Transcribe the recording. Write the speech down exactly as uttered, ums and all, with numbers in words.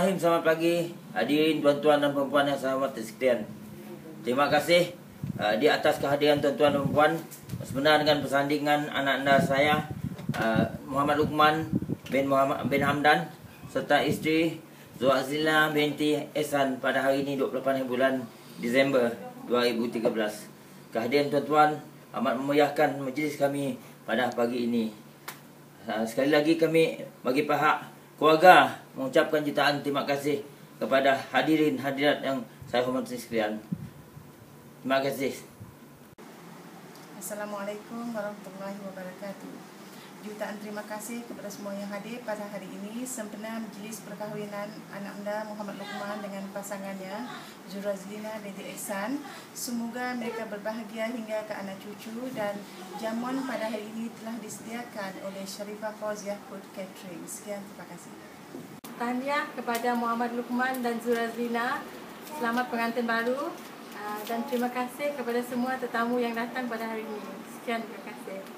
Bismillahirrahmanirrahim. Selamat pagi hadirin tuan-tuan dan perempuan yang sahabat sekalian. Terima kasih uh, di atas kehadiran tuan-tuan dan perempuan. Sebenarnya dengan persandingan anak anda saya uh, Muhammad Lukman bin Muhammad bin Hamdan serta isteri Zurazlina binti Ehsan pada hari ini dua puluh lapan bulan Disember dua ribu tiga belas. Kehadiran tuan-tuan amat memeriahkan majlis kami pada pagi ini. Uh, sekali lagi kami bagi pihak keluarga mengucapkan jutaan terima kasih kepada hadirin hadirat yang saya hormati sekalian. Terima kasih. Assalamualaikum warahmatullahi wabarakatuh. Jutaan terima kasih kepada semua yang hadir pada hari ini sempena majlis perkahwinan anak anda Muhammad Lukman dengan pasangannya Zurazlina binti Ehsan. Semoga mereka berbahagia hingga ke anak cucu, dan jamuan pada hari ini telah disediakan oleh Syarifah Fauziah Food Catering. Sekian, terima kasih. Tahniah kepada Muhammad Lukman dan Zurazlina. Selamat pengantin baru, dan terima kasih kepada semua tetamu yang datang pada hari ini. Sekian, terima kasih.